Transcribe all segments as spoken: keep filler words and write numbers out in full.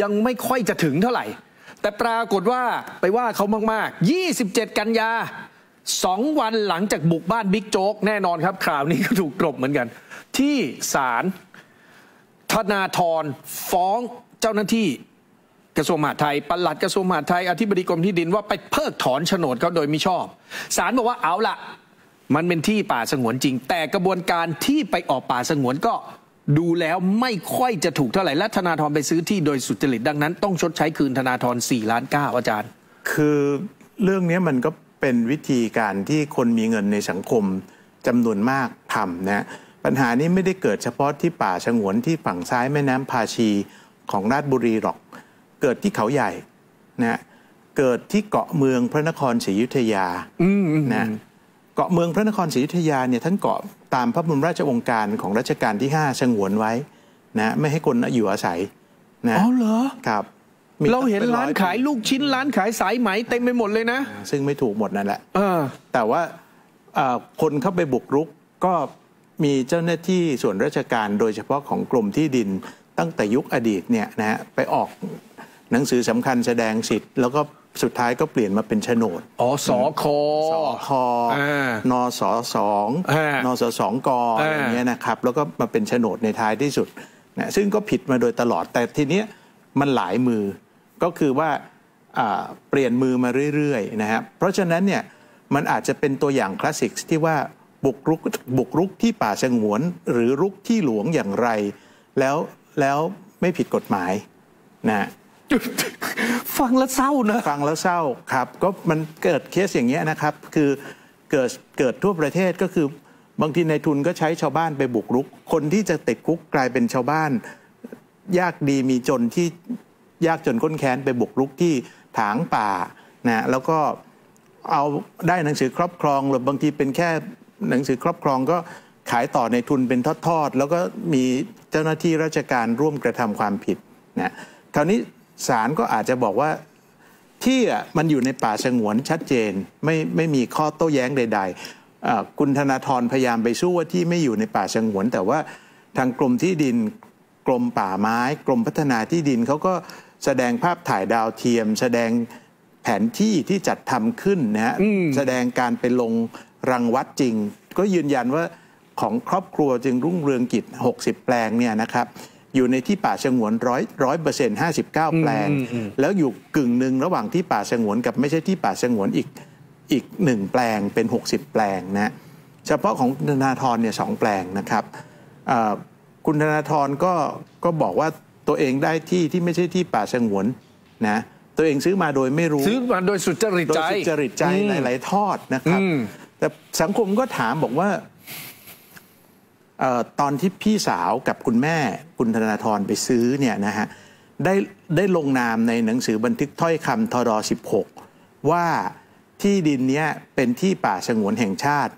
ยังไม่ค่อยจะถึงเท่าไหร่แต่ปรากฏว่าไปว่าเขามากๆยี่สิบเจ็ดกันยาสองวันหลังจากบุกบ้านบิ๊กโจ๊กแน่นอนครับข่าวนี้ก็ถูกกลบเหมือนกันที่ศาลธนาธรฟ้องเจ้าหน้าที่กระทรวงมหาดไทยปลัดกระทรวงมหาดไทยอธิบดีกรมที่ดินว่าไปเพิกถอนโฉนดเขาโดยมิชอบศาลบอกว่าเอาละมันเป็นที่ป่าสงวนจริงแต่กระบวนการที่ไปออกป่าสงวนก็ดูแล้วไม่ค่อยจะถูกเท่าไหร่และธนาธรไปซื้อที่โดยสุจริตดังนั้นต้องชดใช้คืนธนาธรสี่ล้านเก้าอาจารย์คือเรื่องนี้มันก็เป็นวิธีการที่คนมีเงินในสังคมจำนวนมากทำนะปัญหานี้ไม่ได้เกิดเฉพาะที่ป่าสงวนที่ฝั่งซ้ายแม่น้ำพาชีของราชบุรีหรอกเกิดที่เขาใหญ่นะเกิดที่เกาะเมืองพระนครศรีอยุธยานะเกาะเมืองพระนครศรีอยุธยาเนี่ยท่านเกาะตามพระบรมราชโองการของรัชกาลที่ห้าสงวนไว้นะไม่ให้คนอยู่อาศัยนะอ๋อเหรอครับเราเห็นร้านขายลูกชิ้นร้านขายสายไหมเต็มไปหมดเลยนะซึ่งไม่ถูกหมดนั่นแหละแต่ว่าคนเข้าไปบุกรุกก็มีเจ้าหน้าที่ส่วนราชการโดยเฉพาะของกรมที่ดินตั้งแต่ยุคอดีตเนี่ยนะฮะไปออกหนังสือสำคัญแสดงสิทธิ์แล้วก็สุดท้ายก็เปลี่ยนมาเป็นโฉนดอ๋อสคสคอนสสองนสสองกอะไรเงี้ยนะครับแล้วก็มาเป็นโฉนดในท้ายที่สุดนะซึ่งก็ผิดมาโดยตลอดแต่ทีเนี้ยมันหลายมือก็คือว่าเปลี่ยนมือมาเรื่อยๆนะครับเพราะฉะนั้นเนี่ยมันอาจจะเป็นตัวอย่างคลาสสิกที่ว่าบุกรุกบุกรุกที่ป่าสงวนหรือรุกที่หลวงอย่างไรแล้วแล้วไม่ผิดกฎหมายนะฟังแล้วเศร้านะฟังแล้วเศร้าครับก็มันเกิดเคสอย่างเงี้ยนะครับคือเกิดเกิดทั่วประเทศก็คือบางทีนายทุนก็ใช้ชาวบ้านไปบุกรุกคนที่จะติดคุกกลายเป็นชาวบ้านยากดีมีจนที่ยากจนข้นแค้นไปบุกรุกที่ถางป่านะแล้วก็เอาได้หนังสือครอบครองหรือบางทีเป็นแค่หนังสือครอบครองก็ขายต่อในทุนเป็นทอดๆแล้วก็มีเจ้าหน้าที่ราชการร่วมกระทำความผิดนะคราวนี้ศาลก็อาจจะบอกว่าที่มันอยู่ในป่าสงวนชัดเจนไม่ไม่มีข้อโต้แย้งใดๆคุณธนาธรพยายามไปสู้ว่าที่ไม่อยู่ในป่าสงวนแต่ว่าทางกรมที่ดินกรมป่าไม้กรมพัฒนาที่ดินเขาก็แสดงภาพถ่ายดาวเทียมแสดงแผนที่ที่จัดทำขึ้นนะฮะแสดงการไปลงรังวัดจริงก็ยืนยันว่าของครอบครัวจึงรุ่งเรืองกิจหกสิบแปลงเนี่ยนะครับอยู่ในที่ป่าสงวนร้อยร้อยเปอร์เซ็นต์ห้าสิบเก้าแปลงแล้วอยู่กึ่งหนึ่งระหว่างที่ป่าสงวนกับไม่ใช่ที่ป่าสงวนอีกอีกหนึ่งแปลงเป็นหกสิบแปลงนะเฉพาะของธนาธรเนี่ยสองแปลงนะครับคุณธนาธรก็ก็บอกว่าตัวเองได้ที่ที่ไม่ใช่ที่ป่าสงวนนะตัวเองซื้อมาโดยไม่รู้ซื้อมาโดยสุจริตใจโดยสุจริตใจหลายๆทอดนะครับแต่สังคมก็ถามบอกว่าตอนที่พี่สาวกับคุณแม่คุณธนาธรไปซื้อเนี่ยนะฮะได้ได้ลงนามในหนังสือบันทึกถ้อยคำทรสิบหกว่าที่ดินนี้เป็นที่ป่าสงวนแห่งชาติ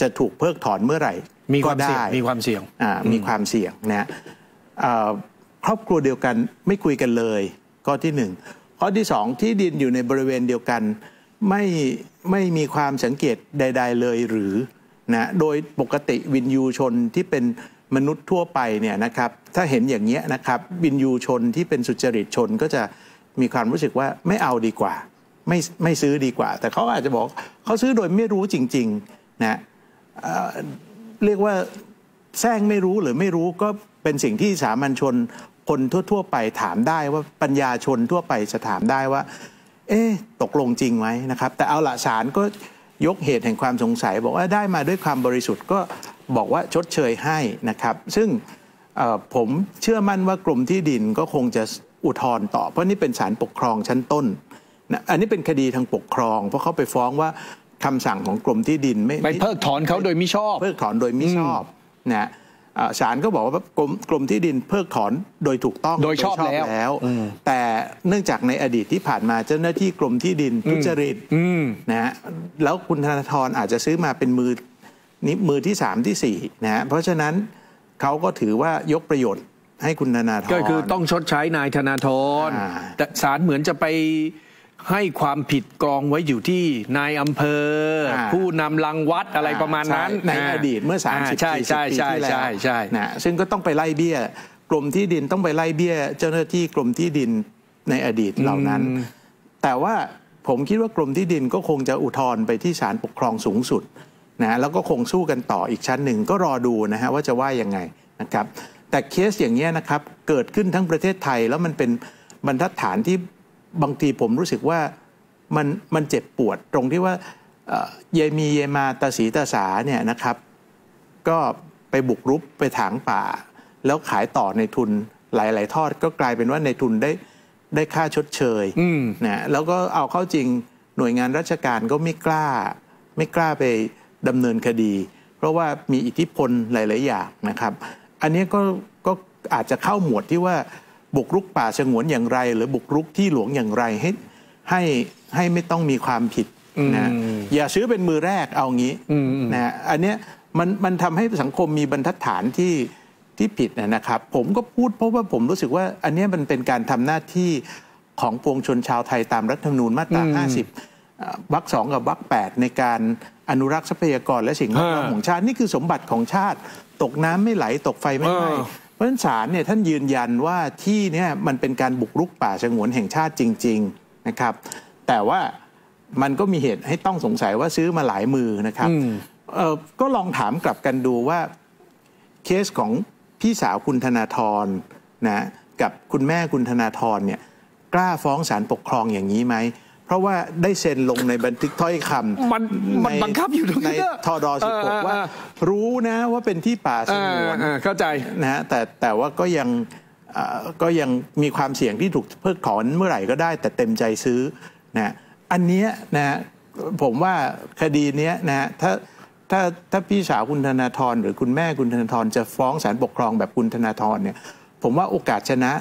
จะถูกเพิกถอนเมื่อไหร่มีความเสี่ยงมีความเสี่ยงมีความเสี่ยงนะครอบครัวเดียวกันไม่คุยกันเลยข้อที่หนึ่งข้อที่สองที่ดินอยู่ในบริเวณเดียวกันไม่ไม่มีความสังเกตใดๆเลยหรือนะโดยปกติวินยูชนที่เป็นมนุษย์ทั่วไปเนี่ยนะครับถ้าเห็นอย่างเงี้ยนะครับวินยูชนที่เป็นสุจริตชนก็จะมีความรู้สึกว่าไม่เอาดีกว่าไม่ไม่ซื้อดีกว่าแต่เขาอาจจะบอกเขาซื้อโดยไม่รู้จริงๆนะเรียกว่าแซงไม่รู้หรือไม่รู้ก็เป็นสิ่งที่สามัญชนคนทั่วๆไปถามได้ว่าปัญญาชนทั่วไปจะถามได้ว่าเอ๊ะตกลงจริงไหมนะครับแต่เอาละศาลก็ยกเหตุแห่งความสงสัยบอกว่าได้มาด้วยความบริสุทธิ์ก็บอกว่าชดเชยให้นะครับซึ่งผมเชื่อมั่นว่ากรมที่ดินก็คงจะอุทธรณ์ต่อเพราะนี่เป็นศาลปกครองชั้นต้นนะอันนี้เป็นคดีทางปกครองเพราะเขาไปฟ้องว่าคำสั่งของกรมที่ดินไม่ไปเพิกถอนเขาโดยมิชอบเพิกถอนโดยมิชอบนะศาลก็บอกว่ากรมกรมที่ดินเพิกถอนโดยถูกต้องโดยชอบแล้วแต่เนื่องจากในอดีตที่ผ่านมาเจ้าหน้าที่กรมที่ดินทุจริตนะฮะแล้วคุณธนาธรอาจจะซื้อมาเป็นมือนิ้วมือที่สามที่สี่นะฮะเพราะฉะนั้นเขาก็ถือว่ายกประโยชน์ให้คุณธนาธรก็คือต้องชดใช้นายธนาธรแต่ศาลเหมือนจะไปให้ความผิดกองไว้อยู่ที่นายอำเภอผู้นำรังวัดอะไรประมาณนั้นในอดีตเมื่อสามสิบปีที่แล้วนะซึ่งก็ต้องไปไล่เบี้ย กรมที่ดินต้องไปไล่เบี้ยเจ้าหน้าที่กรมที่ดินในอดีตเหล่านั้นแต่ว่าผมคิดว่ากรมที่ดินก็คงจะอุทธรณ์ไปที่ศาลปกครองสูงสุดนะแล้วก็คงสู้กันต่ออีกชั้นหนึ่งก็รอดูนะฮะว่าจะว่ายังไงนะครับแต่เคสอย่างนี้นะครับเกิดขึ้นทั้งประเทศไทยแล้วมันเป็นบรรทัดฐานที่บางทีผมรู้สึกว่ามันมันเจ็บปวดตรงที่ว่าเยมีเยมาตาสีตาสาเนี่ยนะครับก็ไปบุกรุกไปถางป่าแล้วขายต่อในทุนหลายๆทอดก็กลายเป็นว่าในทุนได้ได้ค่าชดเชยนะแล้วก็เอาเข้าจริงหน่วยงานราชการก็ไม่กล้าไม่กล้าไปดำเนินคดีเพราะว่ามีอิทธิพลหลายๆอย่างนะครับอันนี้ก็ก็อาจจะเข้าหมวดที่ว่าบุกรุกป่าสงวนอย่างไรหรือบุกรุกที่หลวงอย่างไรให้ให้ให้ไม่ต้องมีความผิดนะอย่าซื้อเป็นมือแรกเอางี้นะอันเนี้ยมันมันทำให้สังคมมีบรรทัดฐานที่ที่ผิดนะครับผมก็พูดเพราะว่าผมรู้สึกว่าอันนี้มันเป็นการทำหน้าที่ของปวงชนชาวไทยตามรัฐธรรมนูญมาตราห้าสิบวรรคสองกับวรรคแปดในการอนุรักษ์ทรัพยากรและสิ่งแวดล้อมของชาตินี่คือสมบัติของชาติตกน้ำไม่ไหลตกไฟไม่ไหม้เพราะฉะนั้นศาลเนี่ยท่านยืนยันว่าที่เนี่ยมันเป็นการบุกรุกป่าสงวนแห่งชาติจริงๆนะครับแต่ว่ามันก็มีเหตุให้ต้องสงสัยว่าซื้อมาหลายมือนะครับก็ลองถามกลับกันดูว่าเคสของพี่สาวคุณธนาธรนะกับคุณแม่คุณธนาธรเนี่ยกล้าฟ้องศาลปกครองอย่างนี้ไหมเพราะว่าได้เซ็นลงในบันทึกถ้อยคำมันมันบังคับอยู่ในทด.สิบหกว่ารู้นะว่าเป็นที่ป่าสงวนเข้าใจนะแต่แต่ว่าก็ยังก็ยังมีความเสี่ยงที่ถูกเพิกถอนเมื่อไหร่ก็ได้แต่เต็มใจซื้อนะอันเนี้ยนะผมว่าคดีเนี้ยนะถ้าถ้าถ้าพี่สาวคุณธนาธรหรือคุณแม่คุณธนาธรจะฟ้องศาลปกครองแบบคุณธนาธรเนี่ยผมว่าโอกาสชนะ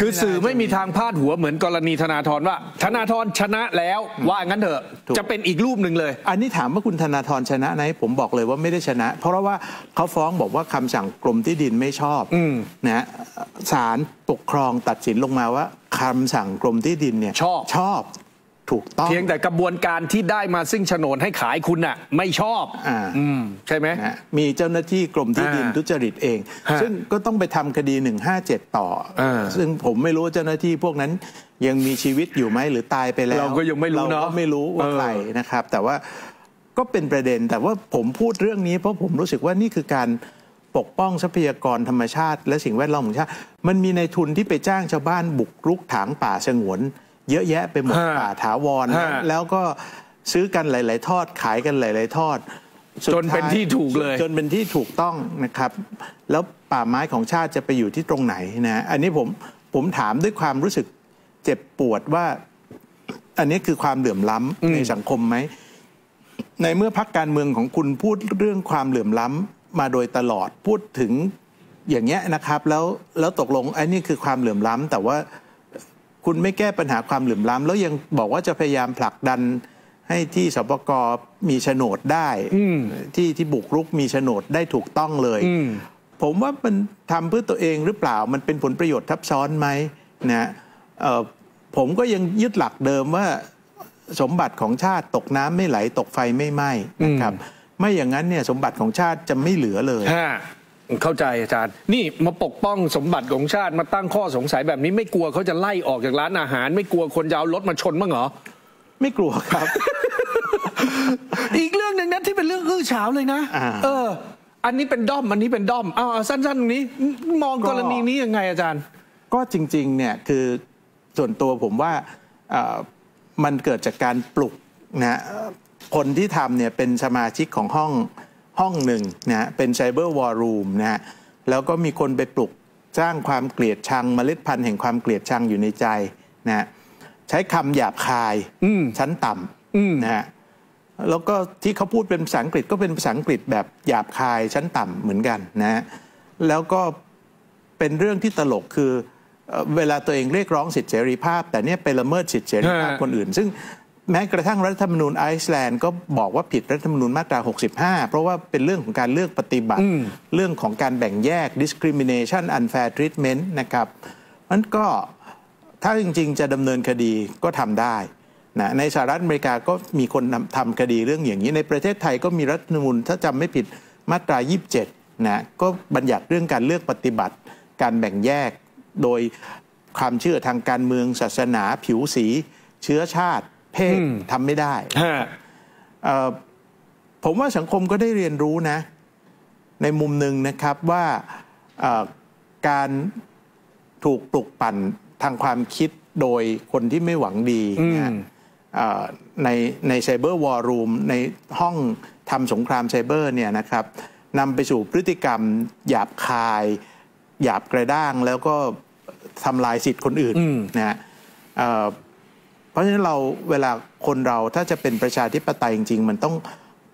คือสื่อไม่มีทางพาดหัวเหมือนกรณีธนาธรว่าธนาธรชนะแล้วว่างั้นเถอะจะเป็นอีกรูปหนึ่งเลยอันนี้ถามว่าคุณธนาธรชนะไหมผมบอกเลยว่าไม่ได้ชนะเพราะว่าเขาฟ้องบอกว่าคำสั่งกรมที่ดินไม่ชอบนะศาลปกครองตัดสินลงมาว่าคำสั่งกรมที่ดินเนี่ยชอบชอบถูกต้องเพียงแต่กระบวนการที่ได้มาซึ่งโฉนดให้ขายคุณน่ะไม่ชอบอ่าใช่ไหมมีเจ้าหน้าที่กรมที่ดินทุจริตเองซึ่งก็ต้องไปทำคดีหนึ่งห้าเจ็ดต่อซึ่งผมไม่รู้เจ้าหน้าที่พวกนั้นยังมีชีวิตอยู่ไหมหรือตายไปแล้วเราก็ยังไม่รู้เนาะเราก็ไม่รู้ว่าใครนะครับแต่ว่าก็เป็นประเด็นแต่ว่าผมพูดเรื่องนี้เพราะผมรู้สึกว่านี่คือการปกป้องทรัพยากรธรรมชาติและสิ่งแวดล้อมของชาติมันมีนายทุนที่ไปจ้างชาวบ้านบุกรุกถางป่าสงวนเยอะแยะไปหมดป่าถาวรแล้วก็ซื้อกันหลายๆทอดขายกันหลายๆทอดจนเป็นที่ถูกเลยจนเป็นที่ถูกต้องนะครับแล้วป่าไม้ของชาติจะไปอยู่ที่ตรงไหนนะอันนี้ผมผมถามด้วยความรู้สึกเจ็บปวดว่าอันนี้คือความเหลื่อมล้ำในสังคมไหมในเมื่อพรรคการเมืองของคุณพูดเรื่องความเหลื่อมล้ำมาโดยตลอดพูดถึงอย่างเงี้ยนะครับแล้วแล้วตกลงไอ้นี่คือความเหลื่อมล้ำแต่ว่าคุณไม่แก้ปัญหาความเหลื่อมล้ำแล้วยังบอกว่าจะพยายามผลักดันให้ที่สปกมีโฉนดได้ที่ที่บุกรุกมีโฉนดได้ถูกต้องเลยผมว่ามันทำเพื่อตัวเองหรือเปล่ามันเป็นผลประโยชน์ทับซ้อนไหมนะผมก็ยังยึดหลักเดิมว่าสมบัติของชาติตกน้ำไม่ไหลตกไฟไม่ไหม้นะครับไม่อย่างนั้นเนี่ยสมบัติของชาติจะไม่เหลือเลยเข้าใจอาจารย์นี่มาปกป้องสมบัติของชาติมาตั้งข้อสงสัยแบบนี้ไม่กลัวเขาจะไล่ออกจากร้านอาหารไม่กลัวคนจะเอารถมาชนมั้งเหรอไม่กลัวครับ อีกเรื่องหนึ่งนะที่เป็นเรื่องอื้อฉาวเลยนะเอออันนี้เป็นด้อมอันนี้เป็นด้อมเอาสั้นๆตรงนี้มองกรณีนี้ยังไงอาจารย์ก็จริงๆเนี่ยคือส่วนตัวผมว่ามันเกิดจากการปลุกนะคนที่ทำเนี่ยเป็นสมาชิกของห้องห้องหนึ่งนะเป็นไซเบอร์วอร์รูมนะแล้วก็มีคนไปปลุกสร้างความเกลียดชังเมล็ดพันธุ์แห่งความเกลียดชังอยู่ในใจนะใช้คำหยาบคายชั้นต่ำนะแล้วก็ที่เขาพูดเป็นภาษาอังกฤษก็เป็นภาษาอังกฤษแบบหยาบคายชั้นต่ำเหมือนกันนะแล้วก็เป็นเรื่องที่ตลกคือเวลาตัวเองเรียกร้องสิทธิเสรีภาพแต่เนี่ยไปละเมิดสิทธิเสรีภาพคนอื่นซึ่งแม้กระทั่งรัฐธรรมนูญไอซ์แลนด์ก็บอกว่าผิดรัฐธรรมนูญมาตราหกสิบห้าเพราะว่าเป็นเรื่องของการเลือกปฏิบัติเรื่องของการแบ่งแยก discrimination unfair treatment นะครับนั้นก็ถ้าจริงๆจะดำเนินคดีก็ทำได้นะในสหรัฐอเมริกาก็มีคนทำคดีเรื่องอย่างนี้ในประเทศไทยก็มีรัฐธรรมนูญถ้าจำไม่ผิดมาตรายี่สิบเจ็ด นะก็บัญญัติเรื่องการเลือกปฏิบัติการแบ่งแยกโดยความเชื่อทางการเมืองศาสนาผิวสีเชื้อชาติเพศทำไม่ได้ผมว่าสังคมก็ได้เรียนรู้นะในมุมหนึ่งนะครับว่าการถูกปลุกปั่นทางความคิดโดยคนที่ไม่หวังดีนะในในไซเบอร์วอร์รูมในห้องทำสงครามไซเบอร์เนี่ยนะครับนำไปสู่พฤติกรรมหยาบคายหยาบกระด้างแล้วก็ทำลายสิทธิ์คนอื่นนะฮะเพราะฉะนั้นเราเวลาคนเราถ้าจะเป็นประชาธิปไตยจริงๆมันต้อง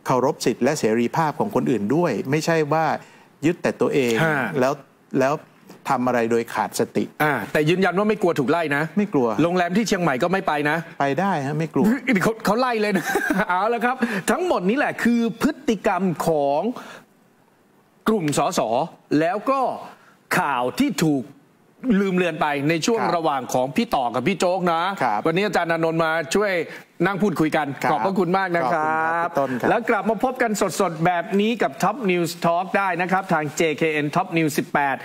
เคารพสิทธิ์และเสรีภาพของคนอื่นด้วยไม่ใช่ว่ายึดแต่ตัวเองแล้วแล้วทำอะไรโดยขาดสติอ่าแต่ยืนยันว่าไม่กลัวถูกไล่นะไม่กลัวโรงแรมที่เชียงใหม่ก็ไม่ไปนะไปได้ฮะไม่กลัวเขาเขาไล่เลยนะ เอาละครับทั้งหมดนี้แหละคือพฤติกรรมของกลุ่มสสแล้วก็ข่าวที่ถูกลืมเลือนไปในช่วงระหว่างของพี่ต่อกับพี่โจ๊กนะวันนี้อาจารย์ณนนท์มาช่วยนั่งพูดคุยกันขอบพระคุณมากนะครับแล้วกลับมาพบกันสดๆแบบนี้กับ Top News Talk ได้นะครับทาง เจ เค เอ็น Top News สิบแปด